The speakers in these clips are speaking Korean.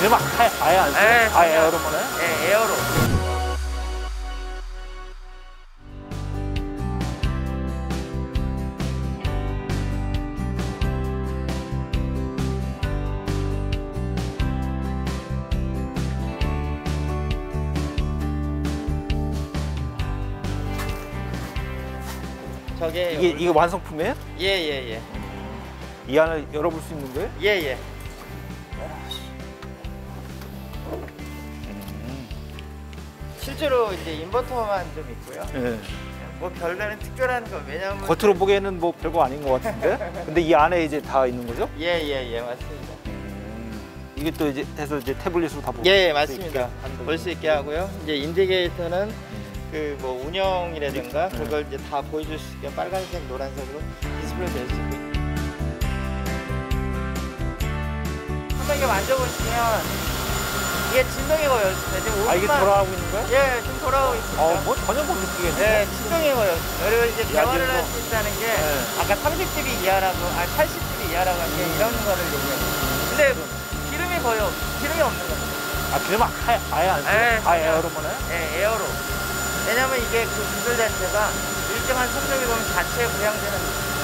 대박! 아예 안 쓰네. 아예 에어로 보내요? 네, 에어로. 저게 이게 완성품이에요? 예예예. 예. 이 안을 열어볼 수 있는 거예요? 예예. 예. 실제로 이제 인버터만 좀 있고요. 예. 뭐 별다른 특별한 거 왜냐면 겉으로 보기에는 뭐 별거 아닌 것 같은데. 근데 이 안에 이제 다 있는 거죠? 예예예 예, 맞습니다. 이게 또 이제 해서 이제 태블릿으로 다 볼 수 있게. 예 맞습니다. 볼 수 있게 하고요. 이제 인디게이터는 그 뭐 운영이라든가 그걸 이제 다 보여줄 수 있게 빨간색, 노란색으로 디스플레이 될 수 있고. 한번 만져보시면 이게 진동이 걸려요. 지금 아 이게 돌아가고 있는 거야? 예, 지금 돌아가고 있습니다. 아, 뭐 전혀 못 느끼겠네. 예, 진동이 걸려요. 그리고 이제 대화를 할 수 있다는 게 네. 아까 30dB 이하라고, 아 80dB 이하라고 하는 게 이런 거를 얘기해요. 근데 기름이 거의 기름이 없는 거예요. 아 기름 아예 안 쓰네. 아 에어로 보나요? 예, 에어로. 왜냐면 이게 그 기술 자체가 일정한 속력이 보면 자체 부양되는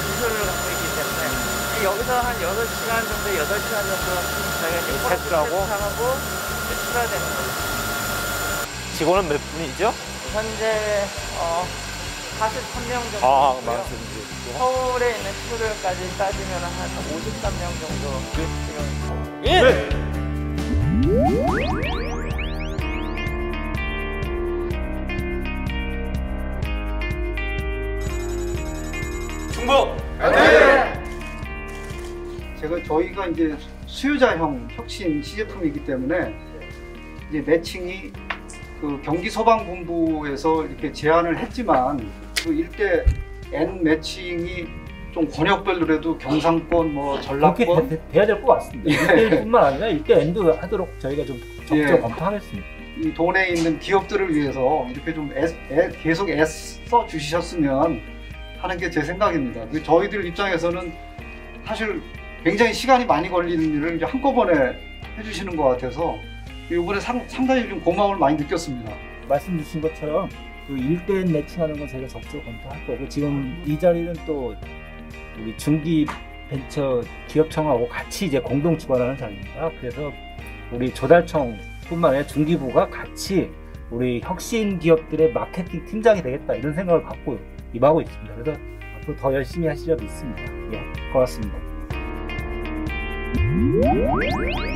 기술을 갖고 있기 때문에. 여기서 한 6시간 정도, 8시간 정도 저희가 테스트하고 출하되는 거예요. 직원은 몇 분이죠? 현재 43명 정도. 아, 맞습니다. 서울에 있는 친구들까지 따지면 한 53명 정도. 지금. 예. 예. 충북! 네. 저희가 이제 수요자형 혁신 시제품이기 때문에 이제 매칭이 그 경기 소방본부에서 이렇게 제안을 했지만 그 일대 N 매칭이 좀 권역별로라도 경상권, 뭐 전라권 돼야 될 것 같습니다. 예. 1대1뿐만 아니라 일대 N도 하도록 저희가 좀 적극 예. 검토하겠습니다. 이 도내에 있는 기업들을 위해서 이렇게 좀 계속 애써 주시셨으면 하는 게 제 생각입니다. 저희들 입장에서는 사실 굉장히 시간이 많이 걸리는 일을 이제 한꺼번에 해주시는 것 같아서 이번에 상당히 좀 고마움을 많이 느꼈습니다. 말씀 주신 것처럼 그 일대엔 매칭하는 건 저희가 적극 검토할 거고 지금 이 자리는 또 우리 중기 벤처 기업청하고 같이 이제 공동 주관하는 자리입니다. 그래서 우리 조달청뿐만 아니라 중기부가 같이 우리 혁신 기업들의 마케팅 팀장이 되겠다 이런 생각을 갖고 임하고 있습니다. 그래서 앞으로 더 열심히 하시려 믿습니다. 예, 고맙습니다. Woo!